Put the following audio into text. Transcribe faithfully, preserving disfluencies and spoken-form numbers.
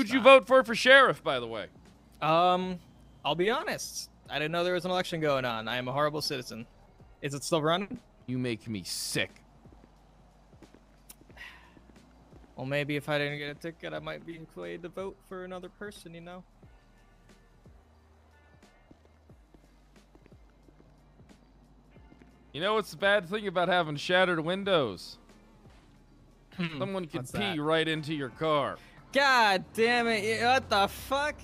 Who'd you vote for for sheriff, by the way? Um, I'll be honest. I didn't know there was an election going on. I am a horrible citizen. Is it still running? You make me sick. Well, maybe if I didn't get a ticket, I might be inclined to vote for another person, you know? You know what's the bad thing about having shattered windows? Someone can pee that? right into your car. God damn it. What the fuck?